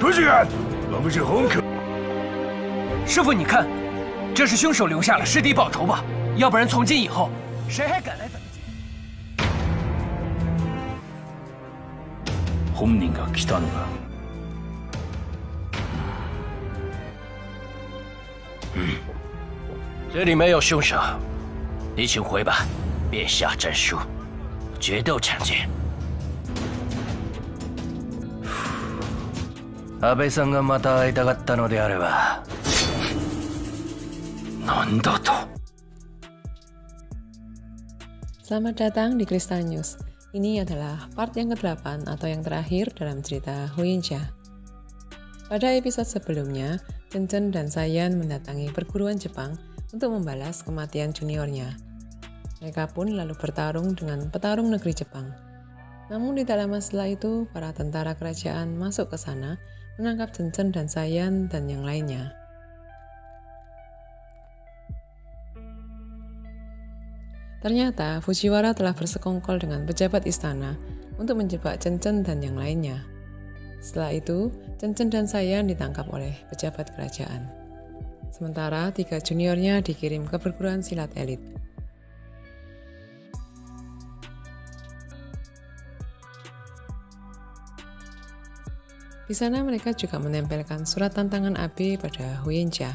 出去！我们是红客。师傅，你看，这是凶手留下了师弟报仇吧？要不然从今以后，谁还敢来咱们家？本人が来たのだ。嗯，这里没有凶手，你请回吧。便下战书，决斗场见。 安倍さんがまた会いたかったのであれば何だと Selamat datang di Crystal News. Ini adalah part yang ke-8 atau yang terakhir dalam cerita Huo Yuanjia. Pada episode sebelumnya, Chen Chen dan Sai Yan mendatangi perguruan Jepang untuk membalas kematian juniornya. Mereka pun lalu bertarung dengan petarung negeri Jepang. Namun tidak lama setelah itu, para tentara kerajaan masuk ke sana menangkap Chen Chen dan Sai Yan dan yang lainnya. Ternyata Fujiwara telah bersekongkol dengan pejabat istana untuk menjebak Chen Chen dan yang lainnya. Setelah itu, Chen Chen dan Sai Yan ditangkap oleh pejabat kerajaan. Sementara 3 juniornya dikirim ke perguruan silat elit. Di sana mereka juga menempelkan surat tantangan Abe pada Huo Yuanjia.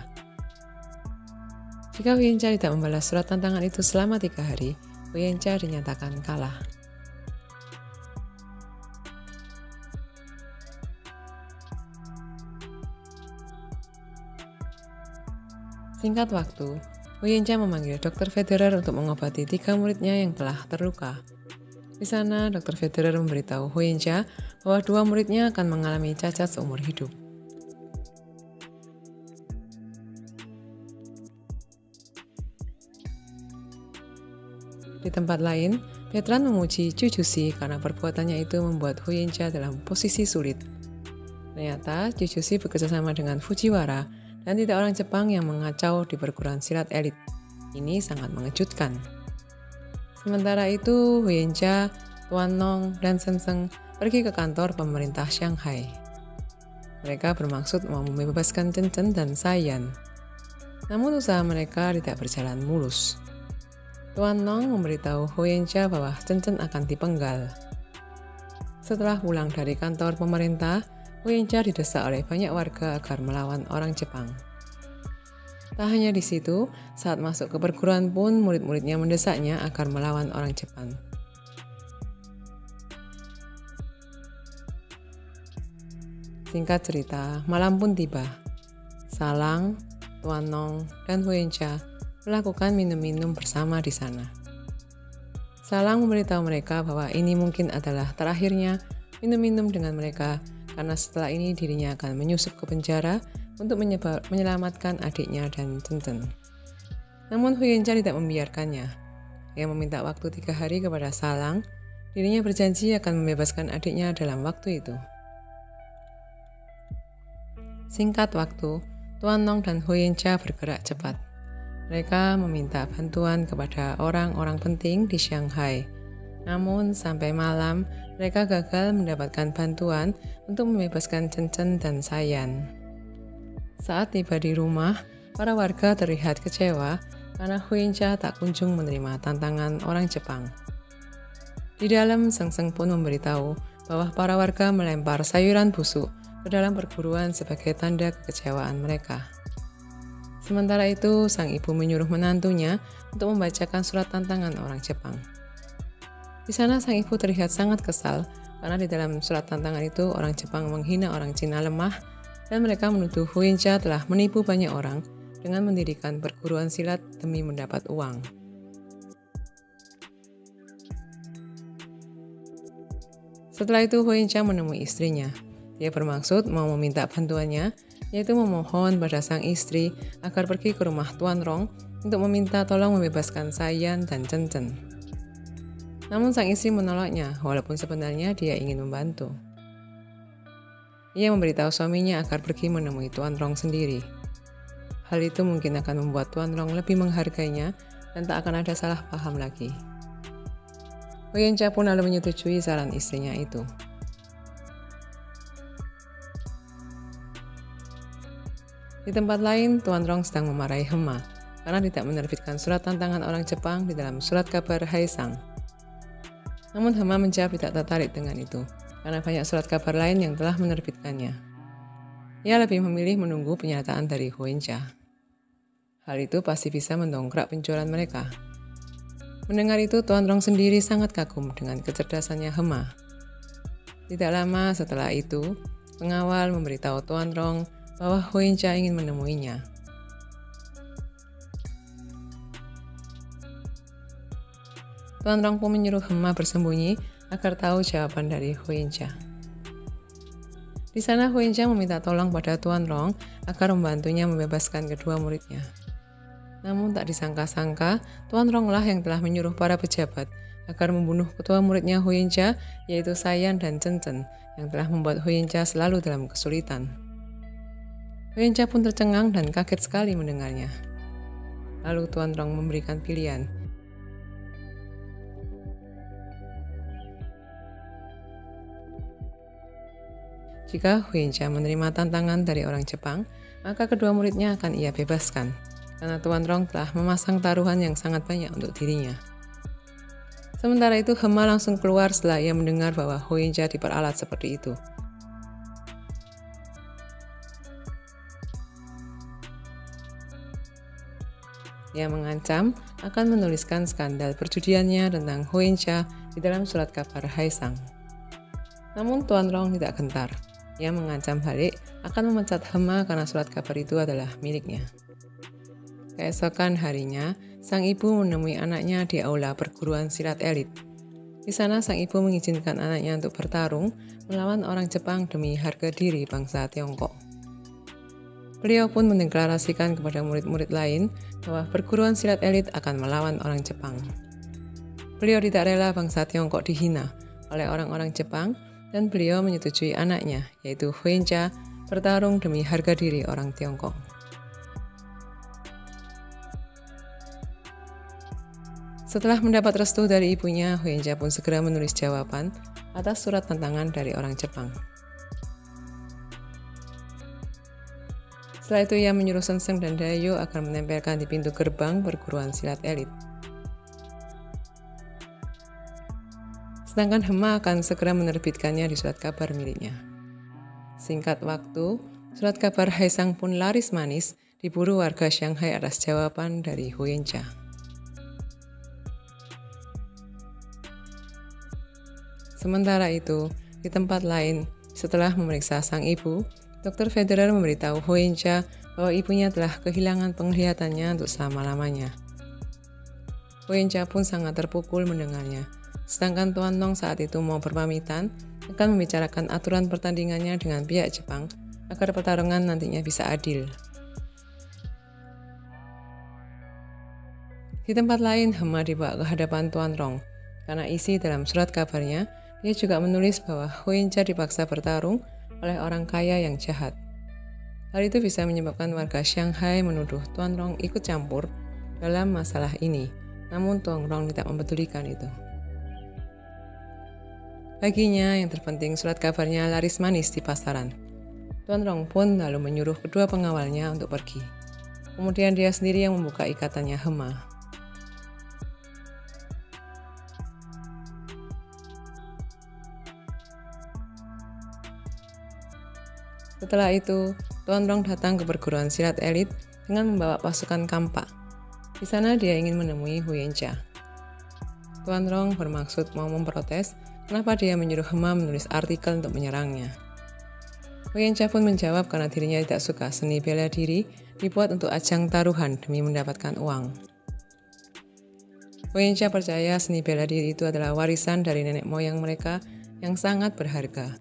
Jika Huo Yuanjia tidak membalas surat tantangan itu selama 3 hari, Huo Yuanjia dinyatakan kalah. Singkat waktu, Huo Yuanjia memanggil Dr. Federer untuk mengobati 3 muridnya yang telah terluka. Di sana, Dr. Federer memberitahu Huo Yuanjia bahwa 2 muridnya akan mengalami cacat seumur hidup. Di tempat lain, Petrans memuji Jujushi karena perbuatannya itu membuat Huo Yuanjia dalam posisi sulit. Ternyata, Jujushi bekerjasama dengan Fujiwara dan 3 orang Jepang yang mengacau di perguruan silat elit. Ini sangat mengejutkan. Sementara itu, Huo Yuanjia, Tuan Nong, dan Seng-Seng pergi ke kantor pemerintah Shanghai. Mereka bermaksud mau membebaskan Chen Chen dan Sai Yan. Namun usaha mereka tidak berjalan mulus. Tuan Nong memberitahu Huo Yuanjia bahwa Chen Chen akan dipenggal. Setelah pulang dari kantor pemerintah, Huo Yuanjia didesak oleh banyak warga agar melawan orang Jepang. Tak hanya di situ, saat masuk ke perguruan pun murid-muridnya mendesaknya agar melawan orang Jepang. Singkat cerita, malam pun tiba. Salang, Tuan Nong, dan Huo Yuanjia melakukan minum-minum bersama di sana. Salang memberitahu mereka bahwa ini mungkin adalah terakhirnya minum-minum dengan mereka karena setelah ini dirinya akan menyusup ke penjara untuk menyelamatkan adiknya dan Chen Chen. Namun Huo Yuanjia tidak membiarkannya. Ia meminta waktu 3 hari kepada Salang. Dirinya berjanji akan membebaskan adiknya dalam waktu itu. Singkat waktu, Tuan Nong dan Huo Yuanjia bergerak cepat. Mereka meminta bantuan kepada orang-orang penting di Shanghai. Namun sampai malam, mereka gagal mendapatkan bantuan untuk membebaskan Chen Chen dan Sai Yan. Saat tiba di rumah, para warga terlihat kecewa karena Huo Yuanjia tak kunjung menerima tantangan orang Jepang. Di dalam, Seng-Seng pun memberitahu bahwa para warga melempar sayuran busuk ke dalam perguruan sebagai tanda kekecewaan mereka. Sementara itu, sang ibu menyuruh menantunya untuk membacakan surat tantangan orang Jepang. Di sana, sang ibu terlihat sangat kesal karena di dalam surat tantangan itu orang Jepang menghina orang Cina lemah, dan mereka menuduh Huo Yuanjia telah menipu banyak orang dengan mendirikan perguruan silat demi mendapat uang. Setelah itu Huo Yuanjia menemui istrinya. Dia bermaksud mau meminta bantuannya, yaitu memohon pada sang istri agar pergi ke rumah Tuan Nong untuk meminta tolong membebaskan Sai Yan dan Chen Chen. Namun sang istri menolaknya, walaupun sebenarnya dia ingin membantu. Ia memberitahu suaminya agar pergi menemui Tuan Nong sendiri. Hal itu mungkin akan membuat Tuan Nong lebih menghargainya dan tak akan ada salah paham lagi. Huo Yuanjia pun lalu menyetujui saran istrinya itu. Di tempat lain, Tuan Nong sedang memarahi Hema karena tidak menerbitkan surat tantangan orang Jepang di dalam surat kabar Haishang. Namun Hema menjawab tidak tertarik dengan itu, karena banyak surat kabar lain yang telah menerbitkannya. Ia lebih memilih menunggu pernyataan dari Huo Yuanjia. Hal itu pasti bisa mendongkrak penjualan mereka. Mendengar itu, Tuan Nong sendiri sangat kagum dengan kecerdasannya Hema. Tidak lama setelah itu, pengawal memberitahu Tuan Nong bahwa Huo Yuanjia ingin menemuinya. Tuan Nong pun menyuruh Hema bersembunyi agar tahu jawaban dari Huo Yuanjia. Di sana Huo Yuanjia meminta tolong pada Tuan Nong agar membantunya membebaskan kedua muridnya. Namun tak disangka-sangka, Tuan Nong lah yang telah menyuruh para pejabat agar membunuh ketua muridnya Huo Yuanjia, yaitu Sai Yan dan Chen Chen, yang telah membuat Huo Yuanjia selalu dalam kesulitan. Huo Yuanjia pun tercengang dan kaget sekali mendengarnya. Lalu Tuan Nong memberikan pilihan. Jika Huo Yuanjia menerima tantangan dari orang Jepang, maka kedua muridnya akan ia bebaskan, karena Tuan Nong telah memasang taruhan yang sangat banyak untuk dirinya. Sementara itu, Hema langsung keluar setelah ia mendengar bahwa Huo Yuanjia diperalat seperti itu. Ia mengancam akan menuliskan skandal perjudiannya tentang Huo Yuanjia di dalam surat kabar Haishang. Namun Tuan Nong tidak gentar. Ia mengancam balik akan memecat Hema karena surat kabar itu adalah miliknya. Keesokan harinya, sang ibu menemui anaknya di aula perguruan silat elit. Di sana sang ibu mengizinkan anaknya untuk bertarung melawan orang Jepang demi harga diri bangsa Tiongkok. Beliau pun mendeklarasikan kepada murid-murid lain bahwa perguruan silat elit akan melawan orang Jepang. Beliau tidak rela bangsa Tiongkok dihina oleh orang-orang Jepang, dan beliau menyetujui anaknya, yaitu Huo Yuanjia, bertarung demi harga diri orang Tiongkok. Setelah mendapat restu dari ibunya, Huo Yuanjia pun segera menulis jawaban atas surat tantangan dari orang Jepang. Setelah itu ia menyuruh Seng-Seng dan Dayu akan menempelkan di pintu gerbang perguruan silat elit. Sedangkan Hema akan segera menerbitkannya di surat kabar miliknya. Singkat waktu, surat kabar Haishang pun laris manis diburu warga Shanghai atas jawaban dari Huo Yuanjia. Sementara itu, di tempat lain, setelah memeriksa sang ibu, Dr. Federer memberitahu Huo Yuanjia bahwa ibunya telah kehilangan penglihatannya untuk selama-lamanya. Huo Yuanjia pun sangat terpukul mendengarnya. Sedangkan Tuan Nong saat itu mau berpamitan akan membicarakan aturan pertandingannya dengan pihak Jepang agar pertarungan nantinya bisa adil. Di tempat lain, Hema dibawa ke hadapan Tuan Nong. Karena isi dalam surat kabarnya, dia juga menulis bahwa Huo Yuanjia dipaksa bertarung oleh orang kaya yang jahat. Hal itu bisa menyebabkan warga Shanghai menuduh Tuan Nong ikut campur dalam masalah ini. Namun Tuan Nong tidak mempedulikan itu. Baginya, yang terpenting surat kabarnya laris manis di pasaran. Tuan Nong pun lalu menyuruh kedua pengawalnya untuk pergi. Kemudian dia sendiri yang membuka ikatannya Hema. Setelah itu, Tuan Nong datang ke perguruan silat elit dengan membawa pasukan kampak. Di sana dia ingin menemui Huo Yuanjia. Tuan Nong bermaksud mau memprotes kenapa dia menyuruh Hema menulis artikel untuk menyerangnya. Huo Yuanjia pun menjawab karena dirinya tidak suka seni bela diri dibuat untuk ajang taruhan demi mendapatkan uang. Huo Yuanjia percaya seni bela diri itu adalah warisan dari nenek moyang mereka yang sangat berharga.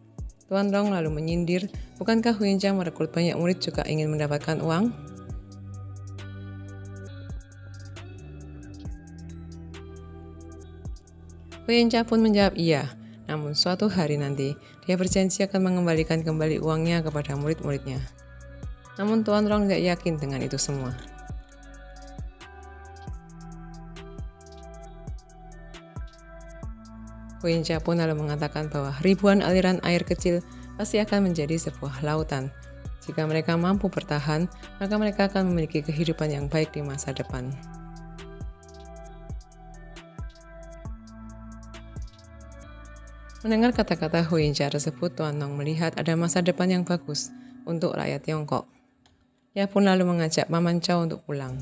Tuan Nong lalu menyindir, bukankah Huo Yuanjia merekrut banyak murid juga ingin mendapatkan uang? Huo Yuanjia pun menjawab iya, namun suatu hari nanti, dia berjanji akan mengembalikan kembali uangnya kepada murid-muridnya. Namun Tuan Nong tidak yakin dengan itu semua. Huo Yuanjia pun lalu mengatakan bahwa ribuan aliran air kecil pasti akan menjadi sebuah lautan, Jika mereka mampu bertahan, maka mereka akan memiliki kehidupan yang baik di masa depan. Mendengar kata-kata Huo Yuanjia tersebut, Tuan Nong melihat ada masa depan yang bagus untuk rakyat Tiongkok. Ia pun lalu mengajak Paman Cao untuk pulang.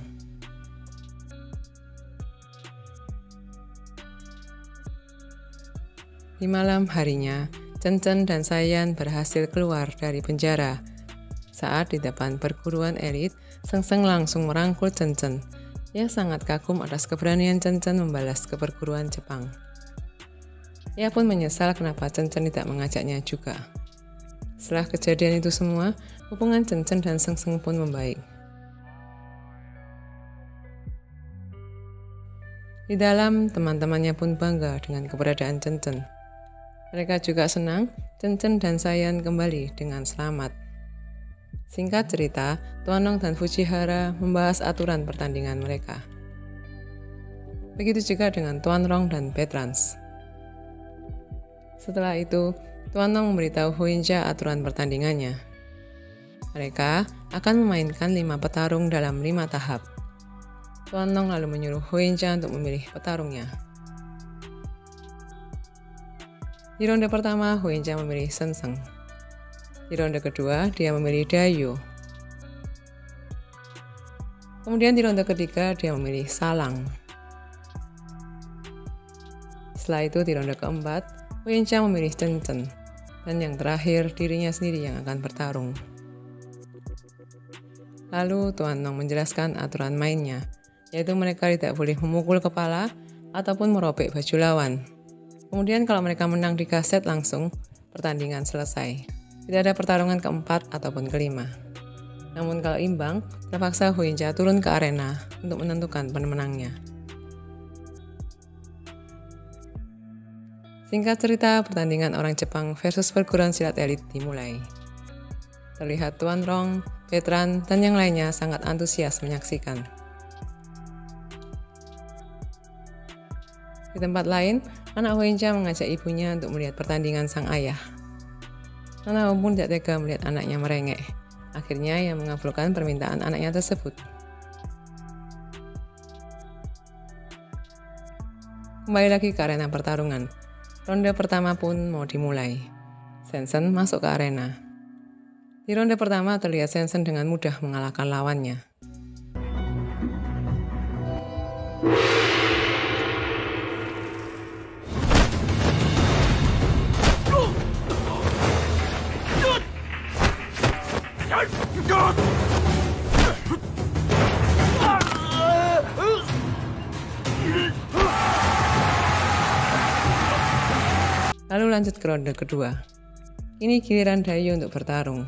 Di malam harinya, Chen Chen dan Sai Yan berhasil keluar dari penjara. Saat di depan perguruan elit, Seng-Seng langsung merangkul Chen Chen. Ia sangat kagum atas keberanian Chen Chen membalas ke perguruan Jepang. Ia pun menyesal kenapa Chen Chen tidak mengajaknya juga. Setelah kejadian itu semua, hubungan Chen Chen dan Seng-Seng pun membaik. Di dalam, teman-temannya pun bangga dengan keberadaan Chen Chen. Mereka juga senang Chen Chen dan Sai Yan kembali dengan selamat. Singkat cerita, Tuan Nong dan Fujiwara membahas aturan pertandingan mereka. Begitu juga dengan Tuan Nong dan Petrans. Setelah itu, Tuan Nong memberitahu Huo Yuanjia aturan pertandingannya. Mereka akan memainkan 5 petarung dalam 5 tahap. Tuan Nong lalu menyuruh Huo Yuanjia untuk memilih petarungnya. Di ronde pertama, Huo Yuanjia memilih Seng-Seng. Di ronde kedua, dia memilih Dayu. Kemudian di ronde ketiga, dia memilih Salang. Setelah itu, di ronde keempat, Huo Yuanjia memilih Chen Chen. Dan yang terakhir, dirinya sendiri yang akan bertarung. Lalu, Tuan Nong menjelaskan aturan mainnya, yaitu mereka tidak boleh memukul kepala ataupun merobek baju lawan. Kemudian kalau mereka menang di kaset langsung, pertandingan selesai. Tidak ada pertarungan keempat ataupun kelima. Namun kalau imbang, terpaksa Huo Yuanjia turun ke arena untuk menentukan pemenangnya. Singkat cerita, pertandingan orang Jepang versus perguruan silat elit dimulai. Terlihat Tuan Nong, Petrans, dan yang lainnya sangat antusias menyaksikan. Di tempat lain, anak Huo Yuanjia mengajak ibunya untuk melihat pertandingan sang ayah. Nona Hong pun tidak tega melihat anaknya merengek. Akhirnya ia mengabulkan permintaan anaknya tersebut. Kembali lagi ke arena pertarungan. Ronde pertama pun mau dimulai. Seng-Seng masuk ke arena. Di ronde pertama terlihat Seng-Seng dengan mudah mengalahkan lawannya. Lalu lanjut ke ronde kedua. Ini giliran Dayu untuk bertarung.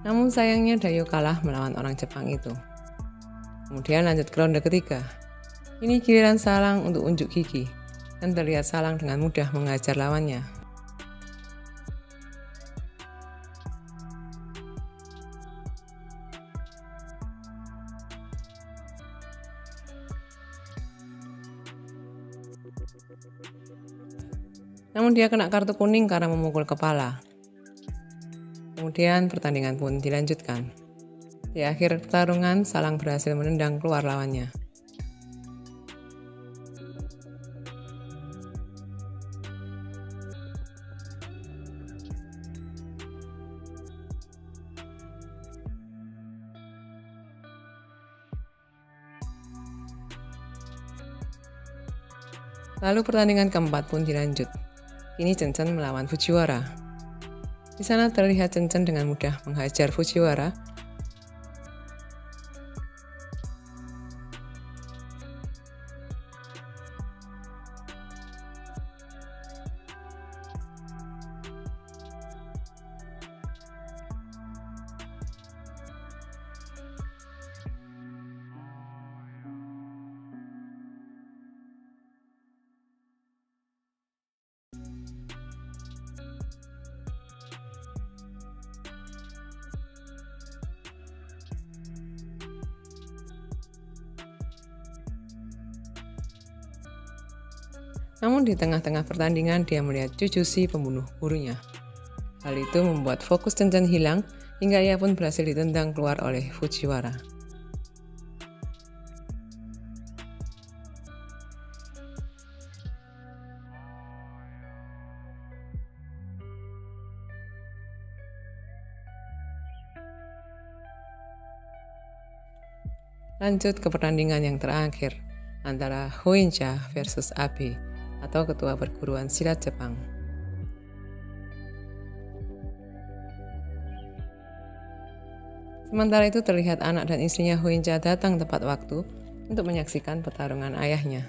Namun sayangnya Dayu kalah melawan orang Jepang itu. Kemudian lanjut ke ronde ketiga. Ini giliran Salang untuk unjuk gigi, dan terlihat Salang dengan mudah menghajar lawannya. Namun dia kena kartu kuning karena memukul kepala. Kemudian pertandingan pun dilanjutkan. Di akhir pertarungan, Salang berhasil menendang keluar lawannya. Lalu pertandingan keempat pun dilanjut. Kini Chen Chen melawan Fujiwara. Di sana terlihat Chen Chen dengan mudah menghajar Fujiwara. Namun di tengah-tengah pertandingan, dia melihat Jujushi pembunuh gurunya. Hal itu membuat fokus Chen Chen hilang, hingga ia pun berhasil ditendang keluar oleh Fujiwara. Lanjut ke pertandingan yang terakhir antara Huo Yuanjia versus Abe atau ketua perguruan silat Jepang. Sementara itu terlihat anak dan istrinya Huo Yuanjia datang tepat waktu untuk menyaksikan pertarungan ayahnya.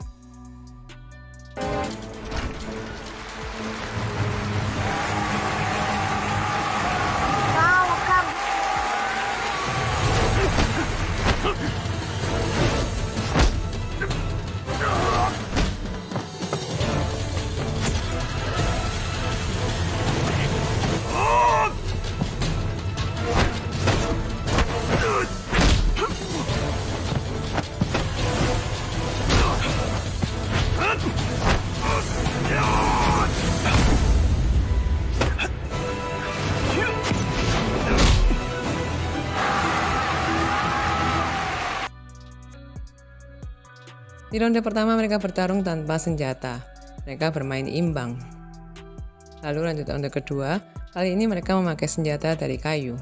Di ronde pertama mereka bertarung tanpa senjata, mereka bermain imbang. Lalu lanjut ronde kedua, kali ini mereka memakai senjata dari kayu.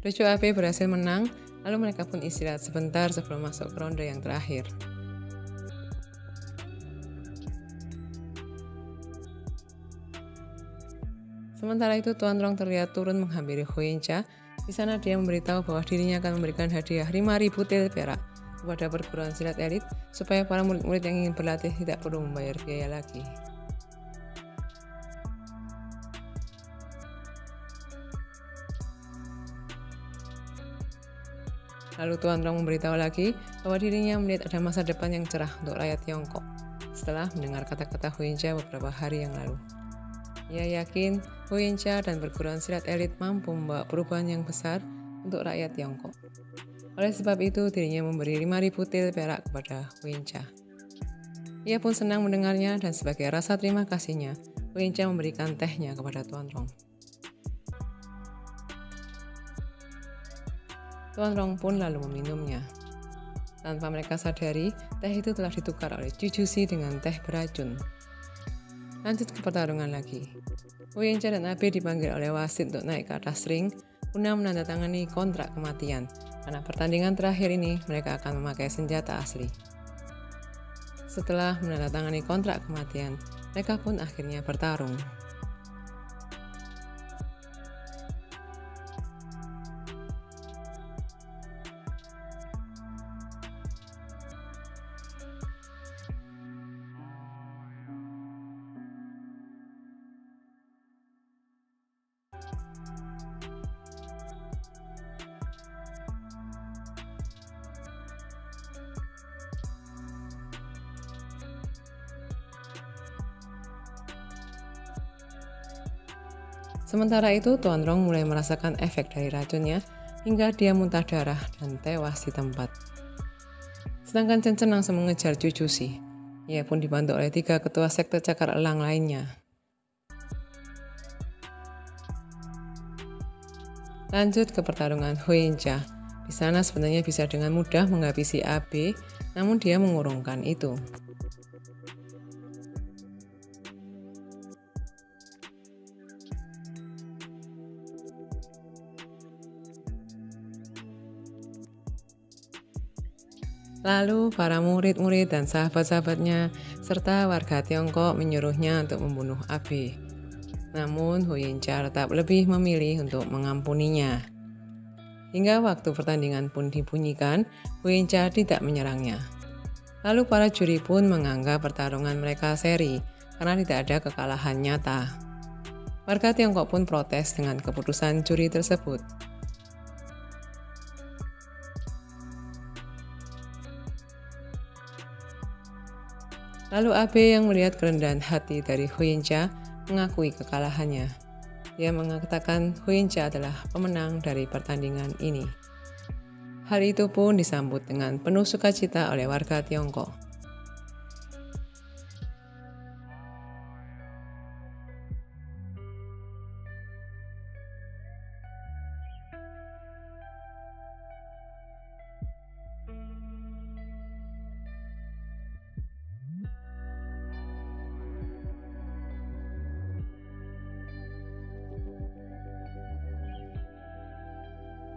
Lucu Abe berhasil menang, lalu mereka pun istirahat sebentar sebelum masuk ke ronde yang terakhir. Sementara itu Tuan Nong terlihat turun menghampiri Huo Yuanjia. Di sana dia memberitahu bahwa dirinya akan memberikan hadiah 5.000 til perak kepada perguruan silat elit supaya para murid-murid yang ingin berlatih tidak perlu membayar biaya lagi. Lalu Tuan Nong memberitahu lagi bahwa dirinya melihat ada masa depan yang cerah untuk rakyat Tiongkok setelah mendengar kata-kata Huo Yuanjia beberapa hari yang lalu. Ia yakin Huo Yuanjia dan perguruan silat elit mampu membawa perubahan yang besar untuk rakyat Tiongkok. Oleh sebab itu, dirinya memberi 5.000 til perak kepada Huo Yuanjia. Ia pun senang mendengarnya dan sebagai rasa terima kasihnya, Huo Yuanjia memberikan tehnya kepada Tuan Nong. Tuan Nong pun lalu meminumnya. Tanpa mereka sadari, teh itu telah ditukar oleh Jujushi dengan teh beracun. Lanjut ke pertarungan lagi. Huo Yuanjia dan Abe dipanggil oleh wasit untuk naik ke atas ring guna menandatangani kontrak kematian. Karena pertandingan terakhir ini, mereka akan memakai senjata asli. Setelah menandatangani kontrak kematian, mereka pun akhirnya bertarung. Sementara itu, Tuan Nong mulai merasakan efek dari racunnya hingga dia muntah darah dan tewas di tempat. Sedangkan Chen Chen langsung mengejar Jujushi. Ia pun dibantu oleh 3 ketua sekte Cakar Elang lainnya. Lanjut ke pertarungan Huo Yuanjia. Di sana sebenarnya bisa dengan mudah menghabisi Abe, namun dia mengurungkan itu. Lalu para murid-murid dan sahabat-sahabatnya serta warga Tiongkok menyuruhnya untuk membunuh Abe. Namun Huo Yuanjia tetap lebih memilih untuk mengampuninya. Hingga waktu pertandingan pun dibunyikan, Huo Yuanjia tidak menyerangnya. Lalu para juri pun menganggap pertarungan mereka seri karena tidak ada kekalahan nyata. Warga Tiongkok pun protes dengan keputusan juri tersebut. Lalu Abe yang melihat kerendahan hati dari Huo Yuanjia mengakui kekalahannya. Dia mengatakan Huo Yuanjia adalah pemenang dari pertandingan ini. Hal itu pun disambut dengan penuh sukacita oleh warga Tiongkok.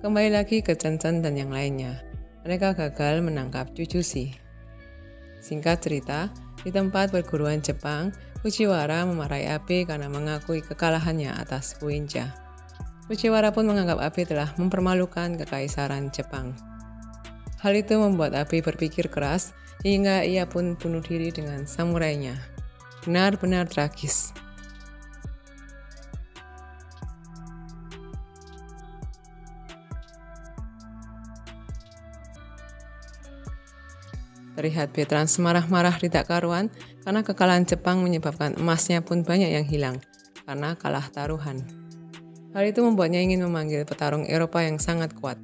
Kembali lagi ke Chen Chen dan yang lainnya, mereka gagal menangkap Jujushi. Singkat cerita, di tempat perguruan Jepang, Fujiwara memarahi Abe karena mengakui kekalahannya atas Huo Yuanjia. Fujiwara pun menganggap Abe telah mempermalukan kekaisaran Jepang. Hal itu membuat Abe berpikir keras, hingga ia pun bunuh diri dengan samurainya. Benar-benar tragis. Terlihat Petrans marah-marah tidak karuan karena kekalahan Jepang menyebabkan emasnya pun banyak yang hilang karena kalah taruhan. Hal itu membuatnya ingin memanggil petarung Eropa yang sangat kuat.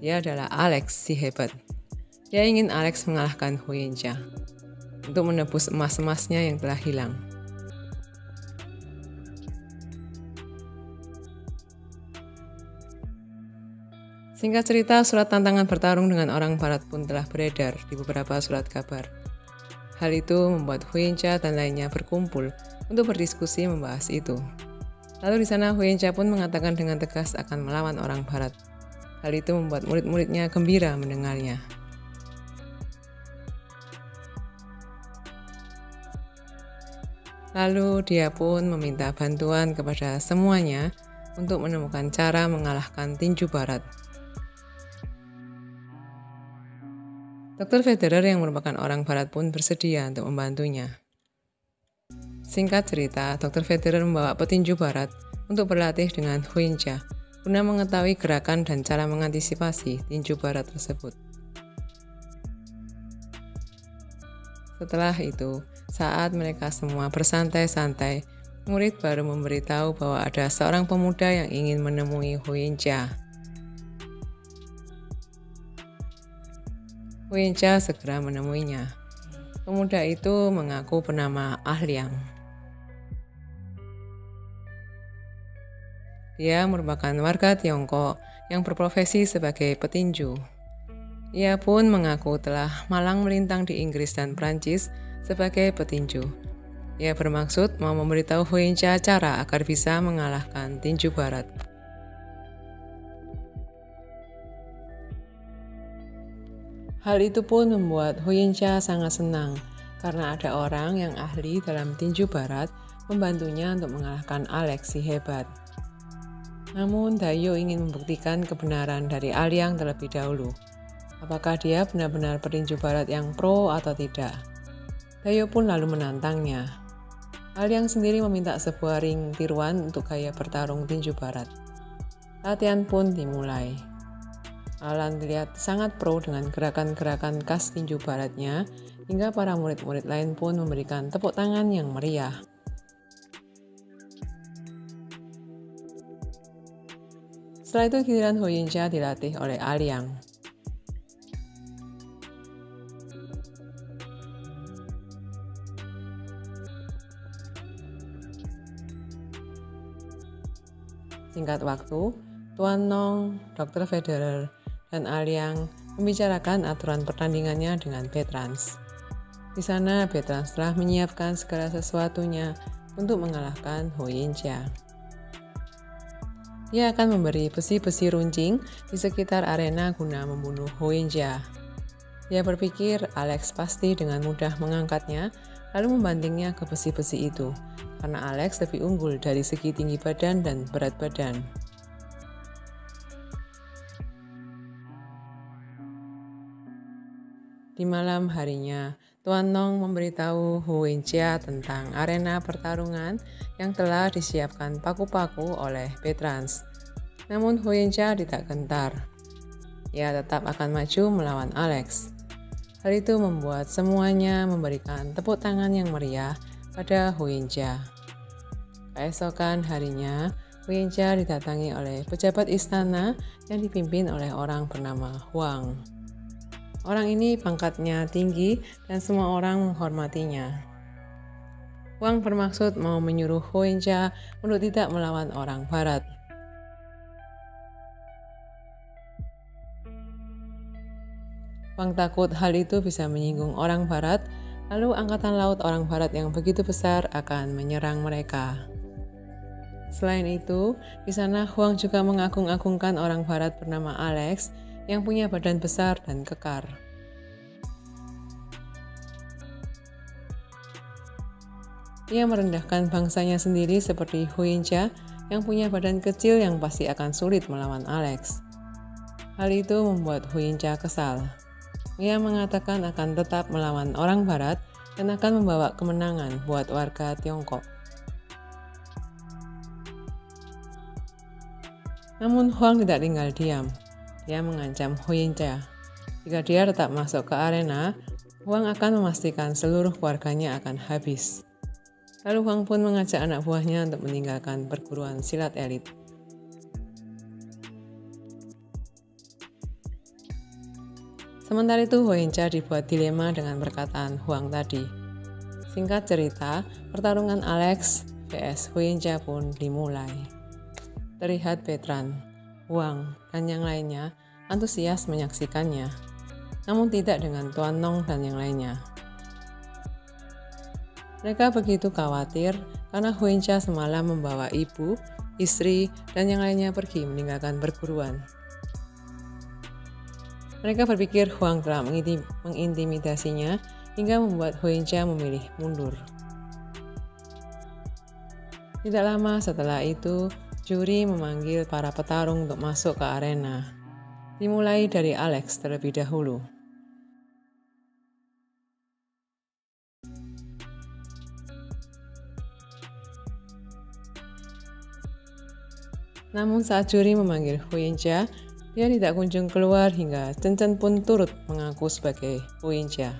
Dia adalah Alex si hebat. Dia ingin Alex mengalahkan Huo Yuanjia untuk menebus emas-emasnya yang telah hilang. Singkat cerita, surat tantangan bertarung dengan orang barat pun telah beredar di beberapa surat kabar. Hal itu membuat Huo Yuanjia dan lainnya berkumpul untuk berdiskusi membahas itu. Lalu di sana Huo Yuanjia pun mengatakan dengan tegas akan melawan orang barat. Hal itu membuat murid-muridnya gembira mendengarnya. Lalu dia pun meminta bantuan kepada semuanya untuk menemukan cara mengalahkan tinju barat. Dr. Federer yang merupakan orang barat pun bersedia untuk membantunya. Singkat cerita, Dr. Federer membawa petinju barat untuk berlatih dengan Huo Yuanjia guna mengetahui gerakan dan cara mengantisipasi tinju barat tersebut. Setelah itu, saat mereka semua bersantai-santai, murid baru memberitahu bahwa ada seorang pemuda yang ingin menemui Huo Yuanjia. Huo Yuanjia segera menemuinya. Pemuda itu mengaku bernama Ah Liang. Dia merupakan warga Tiongkok yang berprofesi sebagai petinju. Ia pun mengaku telah malang melintang di Inggris dan Prancis sebagai petinju. Ia bermaksud mau memberitahu Huo Yuanjia cara agar bisa mengalahkan tinju barat. Hal itu pun membuat Huo Yuanjia sangat senang karena ada orang yang ahli dalam tinju barat membantunya untuk mengalahkan Alex si hebat. Namun Dayu ingin membuktikan kebenaran dari Ah Liang terlebih dahulu. Apakah dia benar-benar petinju barat yang pro atau tidak? Dayu pun lalu menantangnya. Ah Liang sendiri meminta sebuah ring tiruan untuk gaya bertarung tinju barat. Latihan pun dimulai. Alan dilihat sangat pro dengan gerakan-gerakan khas tinju baratnya, hingga para murid-murid lain pun memberikan tepuk tangan yang meriah. Setelah itu giliran Huo Yuanjia dilatih oleh Ah Liang. Singkat waktu, Tuan Nong, Dr. Federer, dan Ah Liang membicarakan aturan pertandingannya dengan Petrans. Di sana, Petrans telah menyiapkan segala sesuatunya untuk mengalahkan Huo Yuanjia. Dia akan memberi besi-besi runcing di sekitar arena guna membunuh Huo Yuanjia. Dia Dia berpikir Alex pasti dengan mudah mengangkatnya, lalu membantingnya ke besi-besi itu, karena Alex lebih unggul dari segi tinggi badan dan berat badan. Di malam harinya, Tuan Nong memberitahu Huo Yuanjia tentang arena pertarungan yang telah disiapkan paku-paku oleh Petrans. Namun Huo Yuanjia tidak gentar. Ia tetap akan maju melawan Alex. Hal itu membuat semuanya memberikan tepuk tangan yang meriah pada Huo Yuanjia. Keesokan harinya, Huo Yuanjia didatangi oleh pejabat istana yang dipimpin oleh orang bernama Huang. Orang ini pangkatnya tinggi dan semua orang menghormatinya. Huang bermaksud mau menyuruh Huo Yuanjia untuk tidak melawan orang barat. Huang takut hal itu bisa menyinggung orang barat, lalu angkatan laut orang barat yang begitu besar akan menyerang mereka. Selain itu, di sana Huang juga mengagung-agungkan orang barat bernama Alex, yang punya badan besar dan kekar. Ia merendahkan bangsanya sendiri seperti Huo Yuanjia yang punya badan kecil yang pasti akan sulit melawan Alex. Hal itu membuat Huo Yuanjia kesal. Ia mengatakan akan tetap melawan orang barat dan akan membawa kemenangan buat warga Tiongkok. Namun Huang tidak tinggal diam. Dia mengancam Huo Yuanjia. Jika dia tetap masuk ke arena, Huang akan memastikan seluruh keluarganya akan habis. Lalu Huang pun mengajak anak buahnya untuk meninggalkan perguruan silat elit. Sementara itu Huo Yuanjia dibuat dilema dengan perkataan Huang tadi. Singkat cerita, pertarungan Alex vs Huo Yuanjia pun dimulai. Terlihat Petrans, Huang, dan yang lainnya antusias menyaksikannya, namun tidak dengan Tuan Nong dan yang lainnya. Mereka begitu khawatir karena Huo Yuanjia semalam membawa ibu, istri, dan yang lainnya pergi meninggalkan perguruan. Mereka berpikir Huang telah mengintimidasinya hingga membuat Huo Yuanjia memilih mundur. Tidak lama setelah itu, juri memanggil para petarung untuk masuk ke arena. Dimulai dari Alex terlebih dahulu. Namun saat juri memanggil Huo Yuanjia, dia tidak kunjung keluar hingga Chen Chen pun turut mengaku sebagai Huo Yuanjia.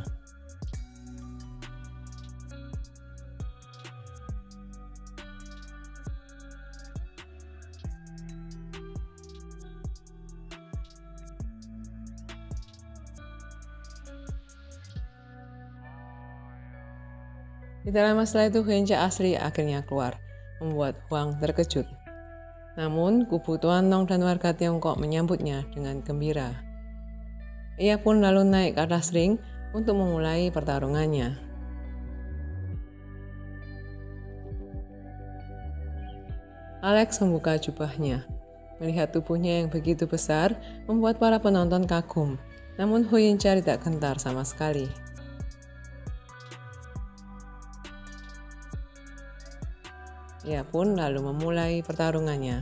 Tidak lama setelah itu, Huo Yuanjia asli akhirnya keluar, membuat Huang terkejut. Namun, kubu Tuan Nong dan warga Tiongkok menyambutnya dengan gembira. Ia pun lalu naik ke atas ring untuk memulai pertarungannya. Alex membuka jubahnya. Melihat tubuhnya yang begitu besar, membuat para penonton kagum. Namun, Huo Yuanjia tidak gentar sama sekali. Ia pun lalu memulai pertarungannya.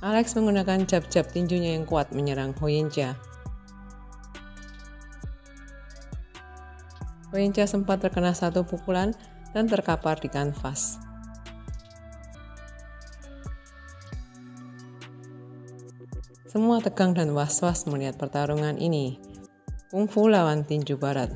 Alex menggunakan jab-jab tinjunya yang kuat menyerang Huo Yuanjia. Huo Yuanjia sempat terkena satu pukulan dan terkapar di kanvas. Semua tegang dan was-was melihat pertarungan ini. Kungfu lawan tinju barat.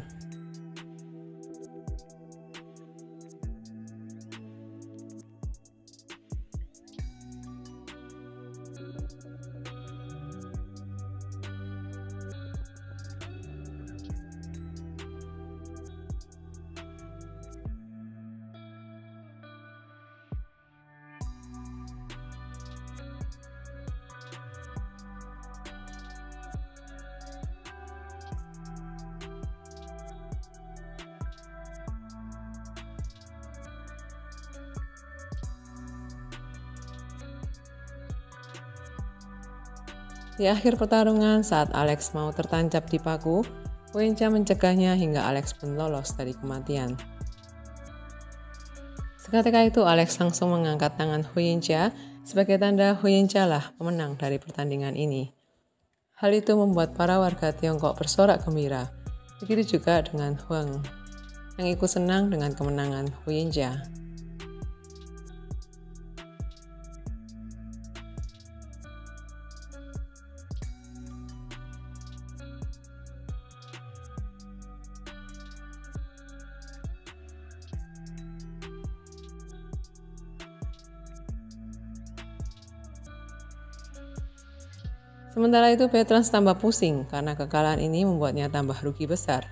Di akhir pertarungan, saat Alex mau tertancap di paku, Wencha mencegahnya hingga Alex pun lolos dari kematian. Seketika itu, Alex langsung mengangkat tangan Huo Yuanjia sebagai tanda Huo Yuanjia lah pemenang dari pertandingan ini. Hal itu membuat para warga Tiongkok bersorak gembira, begitu juga dengan Huang yang ikut senang dengan kemenangan Huo Yuanjia. Sementara itu, Petrans tambah pusing karena kekalahan ini membuatnya tambah rugi besar.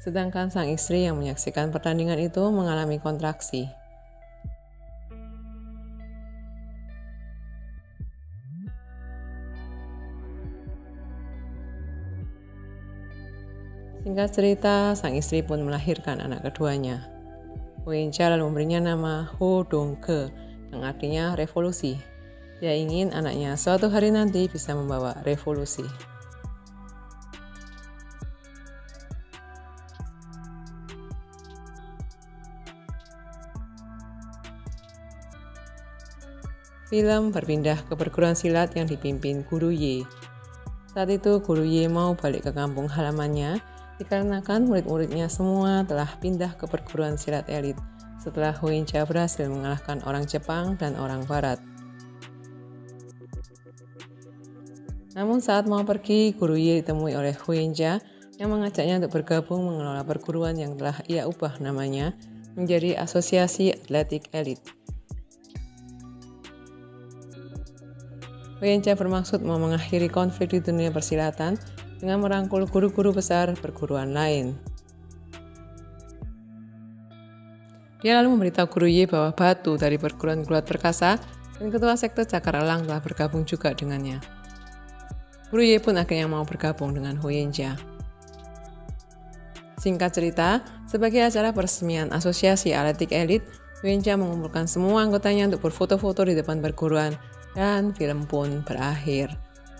Sedangkan sang istri yang menyaksikan pertandingan itu mengalami kontraksi. Singkat cerita, sang istri pun melahirkan anak keduanya. Huo Yuanjia lalu memberinya nama Huo Dongge yang artinya revolusi. Dia ingin anaknya suatu hari nanti bisa membawa revolusi. Film berpindah ke perguruan silat yang dipimpin Guru Ye. Saat itu Guru Ye mau balik ke kampung halamannya dikarenakan murid-muridnya semua telah pindah ke perguruan silat elit setelah Huo Yuanjia berhasil mengalahkan orang Jepang dan orang Barat. Namun saat mau pergi, Guru Ye ditemui oleh Huo Yuanjia yang mengajaknya untuk bergabung mengelola perguruan yang telah ia ubah namanya menjadi Asosiasi Atletik Elit. Huo Yuanjia bermaksud mau mengakhiri konflik di dunia persilatan dengan merangkul guru-guru besar perguruan lain. Dia lalu memberitahu Guru Ye bahwa Batu dari perguruan Gulat Perkasa dan Ketua Sekte Cakar Elang telah bergabung juga dengannya. Guru Ye pun akhirnya mau bergabung dengan Huo Yuanjia. Singkat cerita, sebagai acara peresmian Asosiasi Atletik Elit, Huo Yuanjia mengumpulkan semua anggotanya untuk berfoto-foto di depan perguruan, dan film pun berakhir.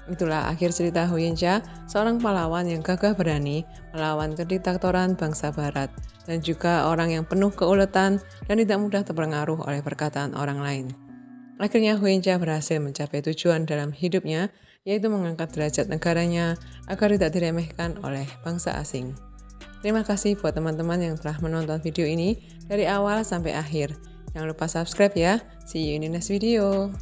Itulah akhir cerita Huo Yuanjia, seorang pahlawan yang gagah berani melawan kediktatoran bangsa Barat, dan juga orang yang penuh keuletan dan tidak mudah terpengaruh oleh perkataan orang lain. Akhirnya Huo Yuanjia berhasil mencapai tujuan dalam hidupnya, yaitu mengangkat derajat negaranya agar tidak diremehkan oleh bangsa asing. Terima kasih buat teman-teman yang telah menonton video ini dari awal sampai akhir. Jangan lupa subscribe ya. See you in the next video.